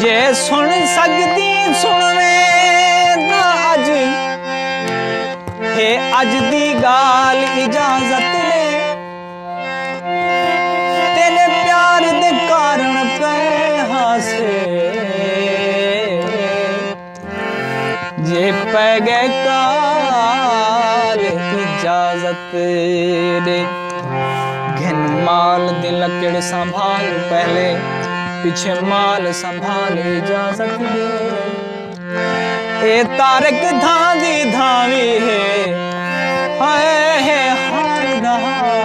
जे सुन सकदी सुनवे ना अज हे अज दी गाल इजाजत ले तेरे प्यार दे कारण पे हासे जे पै गए काल इजाजत दे घिन माल दिल लकड़ संभाल पहले पीछे माल संभाले जा सकते तारक धांधी धावी है हाय हाय हाय।